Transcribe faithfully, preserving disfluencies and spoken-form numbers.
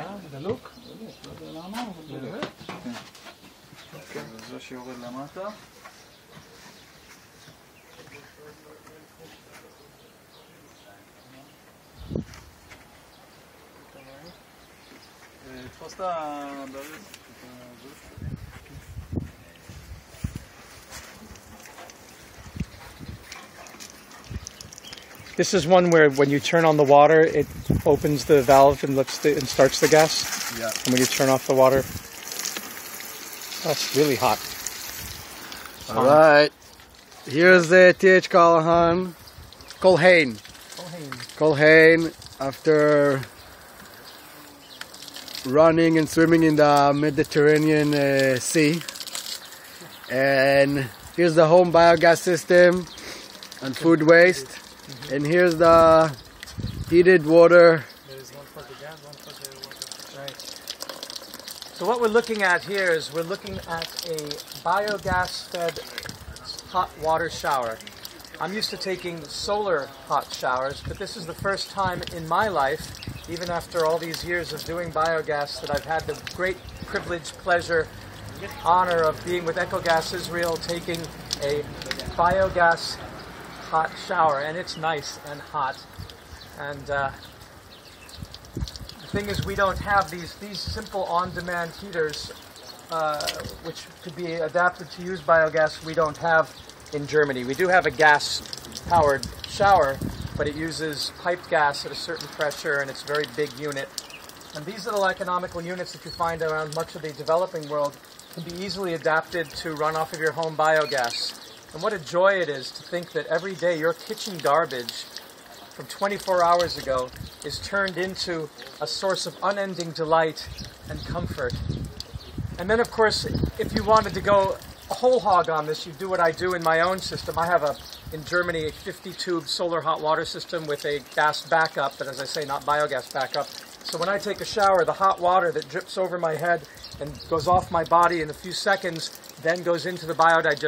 אה, זה דלוק? לא יודע למה, אבל דלוק. כן, זה שיורד למטה. תפוס את הברז. This is one where when you turn on the water, it opens the valve and lifts the, and starts the gas. Yeah. And when you turn off the water, that's really hot. All right. Here's the T H Culhane. Culhane. Culhane. Culhane, after running and swimming in the Mediterranean uh, Sea. And here's the home biogas system and food waste. Mm-hmm. And here's the heated water. There's one for the gas, one for the water. Right. So what we're looking at here is we're looking at a biogas-fed hot water shower. I'm used to taking solar hot showers, but this is the first time in my life, even after all these years of doing biogas, that I've had the great privilege, pleasure, honor of being with Eco-Gas Israel, taking a biogas hot shower, and it's nice and hot. And uh, the thing is, we don't have these these simple on-demand heaters, uh, which could be adapted to use biogas. We don't have in Germany. We do have a gas-powered shower, but it uses piped gas at a certain pressure, and it's a very big unit. And these little economical units that you find around much of the developing world can be easily adapted to run off of your home biogas. And what a joy it is to think that every day your kitchen garbage from twenty-four hours ago is turned into a source of unending delight and comfort. And then, of course, if you wanted to go whole hog on this, you do what I do in my own system. I have, a, in Germany, a fifty-tube solar hot water system with a gas backup, but as I say, not biogas backup. So when I take a shower, the hot water that drips over my head and goes off my body in a few seconds then goes into the biodigester.